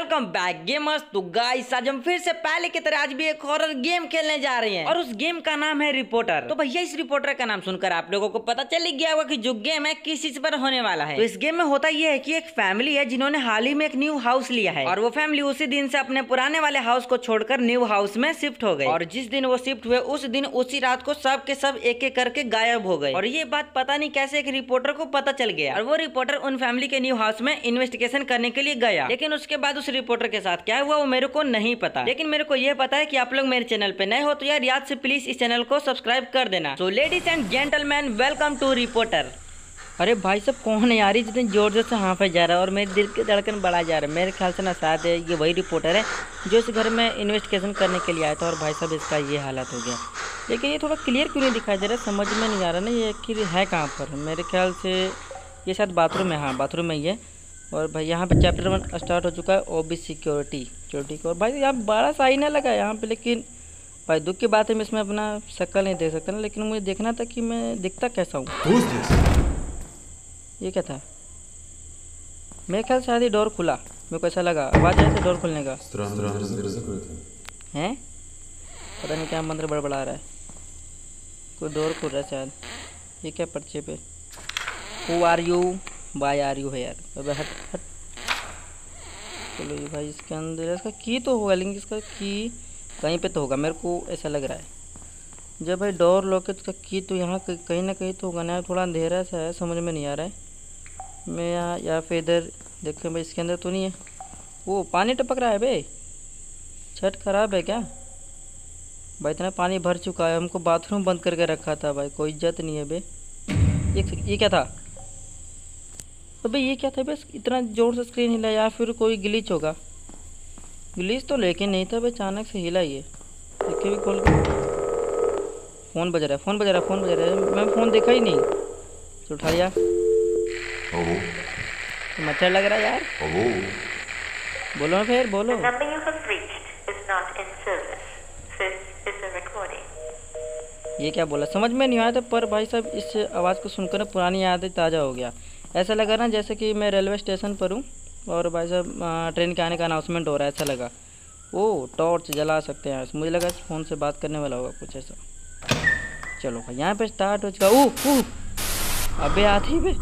Welcome back gamers. तो guys आज हम फिर से पहले की तरह आज भी एक हॉरर गेम खेलने जा रहे हैं और उस गेम का नाम है रिपोर्टर। तो भैया इस रिपोर्टर का नाम सुनकर आप लोगों को पता चल गया होगा कि जो गेम है किस चीज पर होने वाला है। तो इस गेम में होता यह है कि एक फैमिली है जिन्होंने हाल ही में एक न्यू हाउस लिया है और वो फैमिली उसी दिन से अपने पुराने वाले हाउस को छोड़कर न्यू हाउस में शिफ्ट हो गए और जिस दिन वो शिफ्ट हुए उस दिन उसी रात को सब के सब एक एक करके गायब हो गए। और ये बात पता नहीं कैसे एक रिपोर्टर को पता चल गया और वो रिपोर्टर उन फैमिली के न्यू हाउस में इन्वेस्टिगेशन करने के लिए गया। लेकिन उसके बाद उस रिपोर्टर के साथ क्या हुआ वो मेरे को नहीं पता, लेकिन मेरे को ये पता है कि आप लोग मेरे चैनल पे नए हो तो यार याद से प्लीज इस चैनल को सब्सक्राइब कर देना। तो ladies and gentleman welcome to reporter. अरे भाई सब कौन है यार जितने जोर जोर से हांफे जा रहा है और मेरे दिल की धड़कन बढ़ा जा रहा है। मेरे ख्याल से ना शायद ये वही रिपोर्टर है जो इस घर में इन्वेस्टिगेशन करने के लिए आया था और भाई साहब इसका ये हालत हो गया। लेकिन ये थोड़ा क्लियर क्यों नहीं दिखाई दे रहा, समझ में नहीं आ रहा ना ये कि है कहाँ पर। मेरे ख्याल से ये शायद बाथरूम है, हाँ बाथरूम में ही है। और भाई यहाँ पे चैप्टर 1 स्टार्ट हो चुका है, ओबी सिक्योरिटी को। और भाई यहाँ बड़ा साइन लगा है यहाँ पे, लेकिन भाई दुख की बात है मैं इसमें अपना शक्ल नहीं देख सकता, लेकिन मुझे देखना था कि मैं दिखता कैसा हूँ। ये क्या था, मेरे ख्याल शायद ये डोर खुला, मेरे को ऐसा लगा आवाज़ आई थी डोर खुलने का। हैं पता नहीं क्या मंदिर बड़बड़ा रहा है, कोई डोर खुल रहा है शायद। ये क्या पर्चे पे, who are you why are you है यार, अबे हट हट। चलो ये भाई इसके अंदर इसका की तो होगा, लेकिन इसका की कहीं पे तो होगा मेरे को ऐसा लग रहा है। जब भाई डोर लॉक इसका की तो यहाँ कहीं ना कहीं तो होगा ना। थोड़ा अंधेरा सा है, समझ में नहीं आ रहा है मैं यहाँ, या फिर इधर देखें भाई इसके अंदर तो नहीं है। वो पानी टपक रहा है भाई, छत खराब है क्या भाई, इतना पानी भर चुका है। हमको बाथरूम बंद करके रखा था भाई, कोई इज्जत नहीं है बे। ये क्या था अबे, ये क्या था बस इतना जोर से स्क्रीन हिला, या फिर कोई ग्लिच होगा। ग्लिच तो लेकिन नहीं था भाई, अचानक से हिला ये। देखिए भी खोल के फ़ोन बज रहा है, फ़ोन बज रहा है। मैं फ़ोन देखा ही नहीं तो उठा लिया। तो मच्छर लग रहा है यार। बोलो फिर बोलो। ये क्या बोला समझ में नहीं आया था, पर भाई साहब इस आवाज़ को सुनकर ना पुरानी यादें ताज़ा हो गया। ऐसा लगा ना जैसे कि मैं रेलवे स्टेशन पर हूँ और भाई साहब ट्रेन के आने का अनाउंसमेंट हो रहा है, ऐसा लगा। ओ टॉर्च जला सकते हैं, मुझे लगा फ़ोन से बात करने वाला होगा कुछ ऐसा। चलो भाई यहाँ पे स्टार्ट हो चुका। ओह अबे आती पे,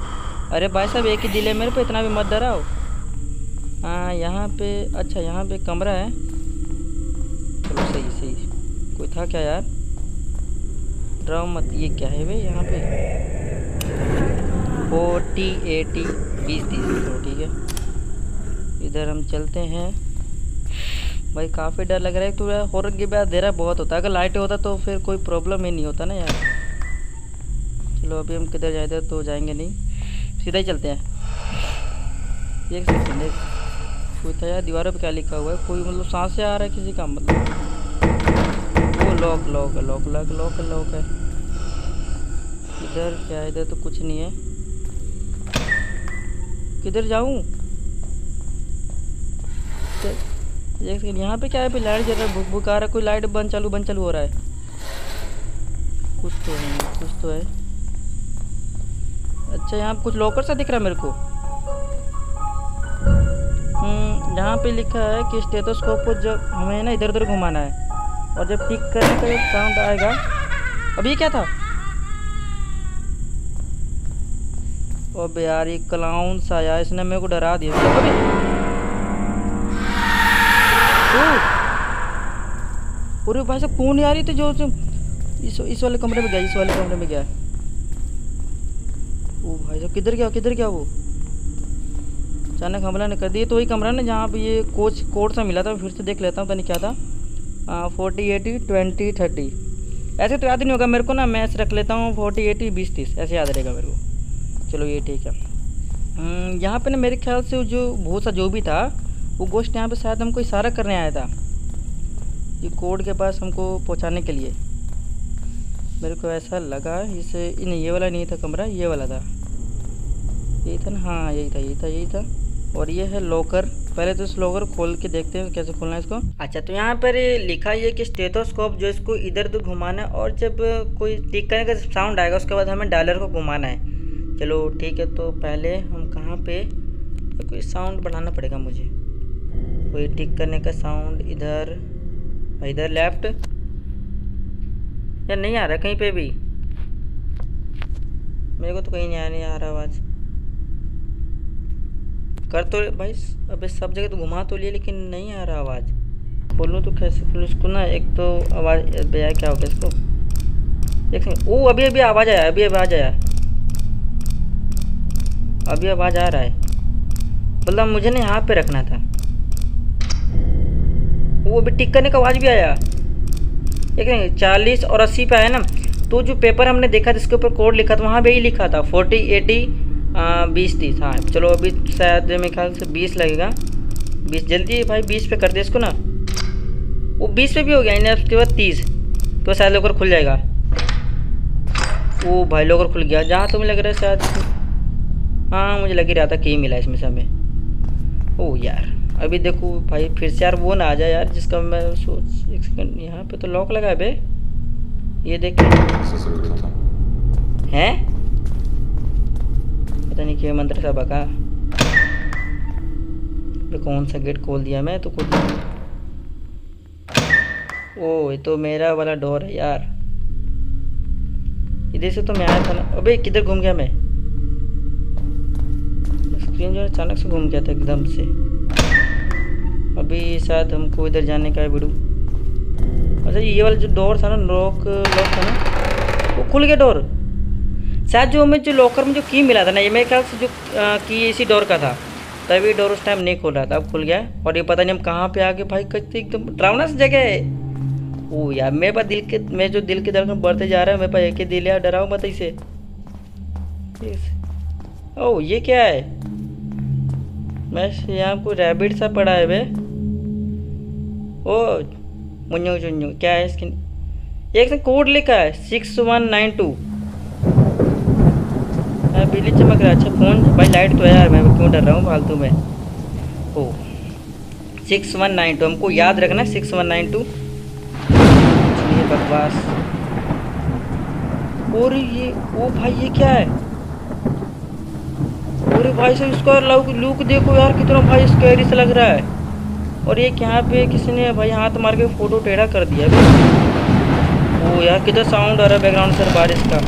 अरे भाई साहब एक ही दिल है मेरे पे, इतना भी मत डराओ। हाँ यहाँ पे, अच्छा यहाँ पे कमरा है। चलो सही सही, कोई था क्या यार, डराओ मत। ये क्या है भाई यहाँ पे, 40 80 20 30। तो ठीक है इधर हम चलते हैं। भाई काफ़ी डर लग रहा है, तो हॉरर के बाद अंधेरा बहुत होता है, अगर लाइट होता तो फिर कोई प्रॉब्लम ही नहीं होता ना यार। चलो अभी हम किधर जाए तो जाएंगे नहीं, सीधा ही चलते हैं। एक सेकंड, एक कोई था यार, दीवारों पे क्या लिखा हुआ है, कोई मतलब सांस से आ रहा है किसी का, मतलब वो lock lock lock lock lock lock है। इधर क्या है, इधर तो कुछ नहीं है, किधर जाऊँ। यहाँ पे क्या है भाई, लाइट जल रहा है, भुक भुक आ रहा है, कोई लाइट बंद चालू हो रहा है, कुछ तो नहीं कुछ तो है। अच्छा यहाँ कुछ लॉकर सा दिख रहा है मेरे को। यहाँ पे लिखा है कि स्टेथोस्कोप को जब हमें ना इधर उधर घुमाना है और जब टिक करने का साउंड आएगा। अब ये क्या था, अबे यार ये क्लाउन सा यार, इसने मेरे को डरा दिया। अरे भाई साहब कौन यार, तो जो इस वाले कमरे में गया, इस वाले कमरे में गया। ओ भाई साहब किधर गया, किधर गया वो, अचानक हमला ने कर दिया। तो वही कमरा ना जहाँ पे ये कोच कोड सा मिला था, फिर से देख लेता हूँ पता नहीं क्या था। 40 80 20 30 ऐसे तो याद नहीं होगा मेरे को ना, मैं ऐसे रख लेता हूँ 40 80 20 30 ऐसे याद रहेगा मेरे को। चलो ये ठीक है। यहाँ पे ना मेरे ख्याल से जो भूत सा जो भी था वो गोश्त यहाँ पे शायद हमको इशारा करने आया था ये कोड के पास हमको पहुँचाने के लिए, मेरे को ऐसा लगा। इसे नहीं ये वाला नहीं था कमरा, ये वाला था, यही था ना, हाँ यही था यही था। और ये है लॉकर, पहले तो इस लॉकर खोल के देखते हैं कैसे खोलना है इसको। अच्छा तो यहाँ पर लिखा है कि स्टेथोस्कोप जो इसको इधर उधर घुमाना है और जब कोई टिक करने का साउंड आएगा उसके बाद हमें डॉलर को घुमाना है। चलो ठीक है, तो पहले हम कहाँ पे, कोई साउंड बढ़ाना पड़ेगा मुझे, ये टिक करने का साउंड इधर इधर लेफ्ट यार नहीं आ रहा कहीं पे भी, मेरे को तो कहीं नहीं आ रहा आवाज़। कर तो भाई अबे सब जगह तो घुमा तो लिए लेकिन नहीं आ रहा आवाज़। खोलूँ तो कैसे खोलूँ इसको ना, एक तो आवाज़ भैया क्या हो गया इसको देखें। ओ अभी अभी आवाज़ आया, अभी आवाज़ आया, अभी आवाज़ आ रहा है। मतलब मुझे ना यहाँ पे रखना था। वो अभी टिक करने का आवाज़ भी आया, ठीक है 40 और 80 पे आया ना। तो जो पेपर हमने देखा था इसके ऊपर कोड लिखा था, वहाँ पे ही लिखा था 40, 80, 20, 30। हाँ चलो अभी शायद मेरे ख्याल से 20 लगेगा। 20 जल्दी भाई 20 पे कर दे इसको ना। वो 20 पे भी हो गया, यानी उसके बाद 30 तो शायद लॉकर खुल जाएगा। वो भाई लॉकर खुल गया जहाँ तुम्हें लग रहा है शायद। हाँ मुझे लग ही रहा था कि मिला इसमें से हमें। ओह यार अभी देखो भाई फिर से यार वो ना आ जाए यार जिसका मैं सोच। एक सेकेंड यहाँ पर तो लॉक लगा है बे, ये देख हैं पता नहीं क्या मंत्र सा बका। कौन सा गेट खोल दिया मैं तो कुछ। ओ ये तो मेरा वाला डोर है यार, इधर से तो मैं आया था ना। अबे किधर घूम गया मैं, स्क्रीन जो है अचानक से घूम गया था एकदम से। अभी शायद हमको इधर जाने का है बिडू। अच्छा ये वाला जो डोर था ना लॉक था ना, वो खुल गया डोर। शायद जो हमें जो लॉकर में जो की मिला था ना, ये मेरे ख्याल से जो की इसी डोर का था, तभी डोर उस टाइम नहीं खोल रहा था, अब खुल गया। और ये पता नहीं हम कहाँ पे आ गए भाई, कच्चे एकदम डरावना सी जगह है। ओह यार मेरे पास दिल के मैं जो दिल के धड़कन बढ़ते जा रहा है, मेरे पास एक ही दिल है, डराओ मत इसे। ओह ये क्या है, मैं यहाँ कोई रैबिट सा पड़ा है वे। ओह मुन्नू चुन्नू क्या है इसकी, एक से कोड लिखा है 6192। बिजली चमक रहा है। अच्छा फोन भाई लाइट तो है यार, मैं क्यों डर रहा हूँ फालतू में। ओ 6192 हमको याद रखना है 6192। ये बकवास और ये ओ भाई ये क्या है। और भाई से इसका लुक देखो यार कितना भाई स्कैरी सा लग रहा है। और ये यहाँ पे किसी ने भाई हाथ मार के फोटो टेढ़ा कर दिया। ओ यार कितना साउंड आ रहा है बैकग्राउंड से बारिश का।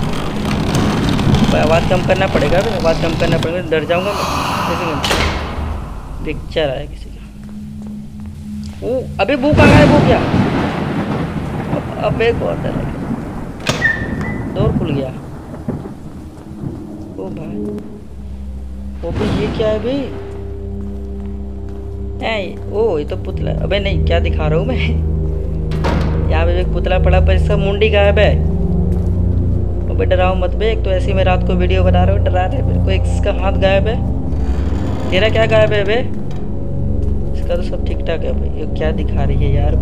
आवाज़ कम करना पड़ेगा, आवाज़ कम करना पड़ेगा, डर जाऊंगा मैं। पिक्चर आया किसी का। वो अबे वो कहाँ है, वो क्या अब एक और डर डोर खुल गया। ओ भाई ओ भाई ये क्या है भाई। ओ ये तो पुतला, अबे नहीं क्या दिखा रहा हूँ मैं। यहाँ पे एक पुतला पड़ा पर इसका मुंडी गायब है। डराओ मत बे, एक तो ऐसे मैं रात को वीडियो बना रहा हूँ डरा रहे मेरे को। एक इसका हाथ गायब है, तेरा क्या गायब है बे। इसका तो सब ठीक ठाक है भाई, ये क्या दिखा रही है यार।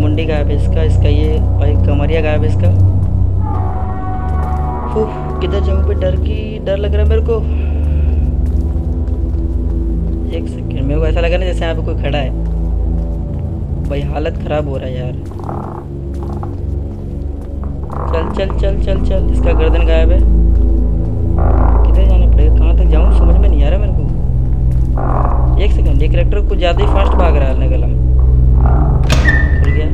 मुंडी गायब है इसका, इसका ये भाई कमरिया गायब है इसका। किधर जाऊँ बे, डर की डर लग रहा है मेरे को। एक सेकेंड मेरे को ऐसा लग रहा है जैसे यहाँ पे कोई खड़ा है भाई, हालत ख़राब हो रहा है यार। चल चल चल चल चल, इसका गर्दन गायब है। किधर जाना पड़ेगा, कहाँ तक जाऊँ समझ में नहीं आ रहा मेरे को। एक सेकंड, ये कैरेक्टर कुछ ज़्यादा ही फास्ट भाग रहा है। गला खुल गया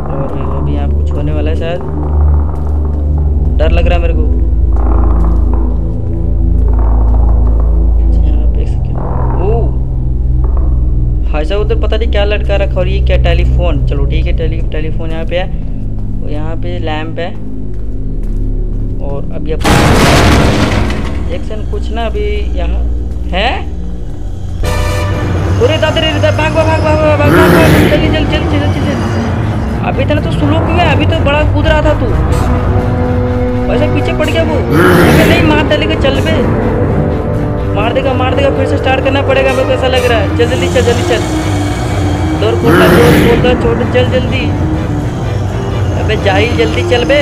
और अभी यहाँ कुछ होने वाला है शायद, डर लग रहा है मेरे को। एक सेकंड, ओ भाई साहब उधर पता नहीं क्या लटका रखा। और ये क्या टेलीफोन, चलो ठीक है टेलीफोन यहाँ पे है। यहाँ पे लैंप है और अभी एक्शन कुछ ना अभी यहाँ है। पूरे दादरे भाग भाग भाग भाग जल्दी जल्दी जल्दी जल्दी। अभी इतना तो स्लो क्यों है, अभी तो बड़ा कूद रहा था तू, वैसे पीछे पड़ गया वो। नहीं मारता लेकर चल पे, मार देगा फिर से स्टार्ट करना पड़ेगा मेरे को ऐसा लग रहा है। चल जल्दी चल जल्दी चल, दौड़ कूदना छोड़ चल जल्दी। अबे जाहिल जल्दी चल बे।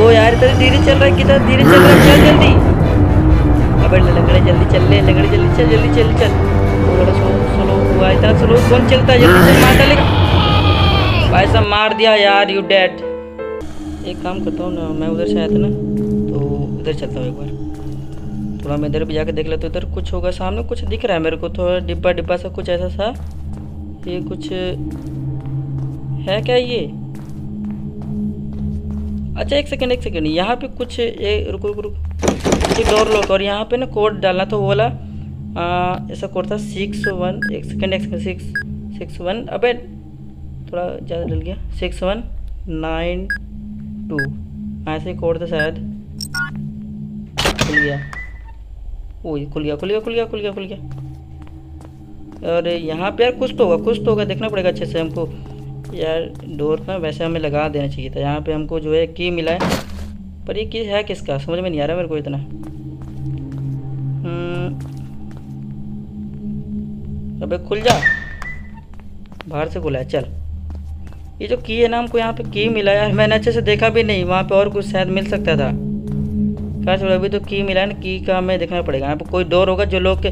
ओ यार इधर धीरे चल रहा है, किधर धीरे चल रहा है, चल जल्दी। अबे लंगड़े जल्दी चल ले, लंगड़े जल्दी चल जल्दी चल चल। थोड़ा स्लो हुआ है, इतना स्लो कौन चलता है, जल्दी चल माता ले। भाई साहब मार दिया यार, यू डेड। एक काम करता हूँ ना मैं, उधर से आया था ना तो उधर चलता हूँ एक बार। थोड़ा मैं इधर भी जाके देख लेता हूँ। इधर कुछ होगा, सामने कुछ दिख रहा है मेरे को, थोड़ा डिब्बा डिब्बा सा कुछ ऐसा सा। ये कुछ है क्या ये? अच्छा एक सेकेंड, यहाँ पे कुछ रुको, डोर लॉक और यहाँ पे ना कोड डालना था वो वाला, ऐसा कोड था 601। एक सेकेंड 661, अबे थोड़ा ज़्यादा डल गया, 6192 ऐसे ही कोड था शायद। खुल गया। और यहाँ पे यार कुछ तो होगा, देखना पड़ेगा अच्छे से हमको यार। डोर ना वैसे हमें लगा देना चाहिए था। यहाँ पे हमको जो है की मिला है, पर ये की है किसका समझ में नहीं आ रहा मेरे को इतना। अबे खुल जा, बाहर से खुला है। चल ये जो की है ना, हमको यहाँ पे की मिला यार। मैंने अच्छे से देखा भी नहीं, वहाँ पे और कुछ शायद मिल सकता था। क्या छोड़ो, अभी तो की मिला है ना, की का हमें देखना पड़ेगा। यहाँ पर कोई डोर होगा जो लोग के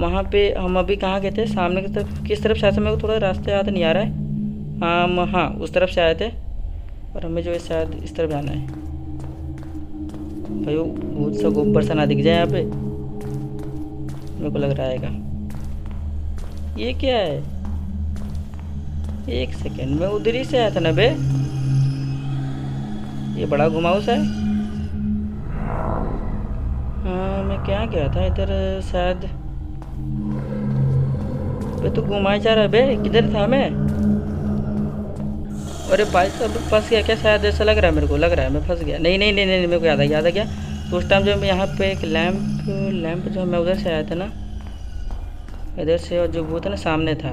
वहाँ पे हम अभी कहाँ गए थे, सामने की तरफ किस तरफ शायद, मेरे को थोड़ा रास्ते याद नहीं आ रहा है। हम हाँ उस तरफ से आए थे और हमें जो है शायद इस तरफ जाना है। भाई वो भूत सा गोबर सा ना दिख जाए यहाँ पे, मेरे को लग रहा है का। ये क्या है? एक सेकेंड, मैं उधर ही से आया था ना बे। ये बड़ा घुमाऊ सा है। हाँ मैं क्या गया था इधर शायद। बे तो घुमाए जा रहा है बे, किधर था मैं? अरे भाई साहब फंस गया क्या शायद, ऐसा लग रहा है मेरे को। लग रहा है मैं फंस गया। नहीं, मेरे को याद आ गया। तो उस टाइम जो मैं यहाँ पे एक लैम्प जो मैं उधर से आया था ना, इधर से, और जो वो था ना सामने था,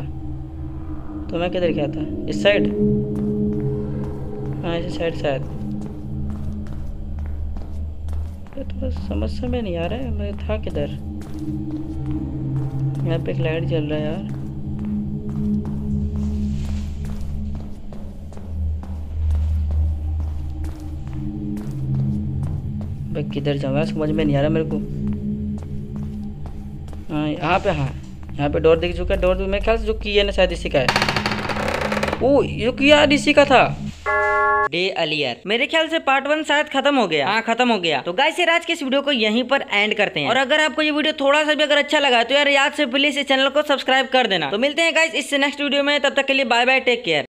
तो मैं किधर गया था? इस साइड, हाँ इस साइड शायद। थोड़ा समस्या में नहीं आ रहा है मैं था किधर। यहाँ पे एक लाइट जल रहा है यार। किधर जाऊँ यार समझ में नहीं आ रहा मेरे को। हाँ यहाँ पे डोर दिख चुका है। डोर मेरे ख्याल से जो की है ना शायद इसी का है। ओ ये किया इसी का था डे अलियर। मेरे ख्याल से पार्ट 1 शायद खत्म हो गया। हाँ खत्म हो गया। तो गाइस यार आज के इस वीडियो को यहीं पर एंड करते हैं। और अगर आपको ये वीडियो थोड़ा सा भी अगर अच्छा लगा तो यार याद से प्लीज इस चैनल को सब्सक्राइब कर देना। तो मिलते हैं गाइस इससे नेक्स्ट वीडियो में, तब तक के लिए बाय बाय, टेक केयर।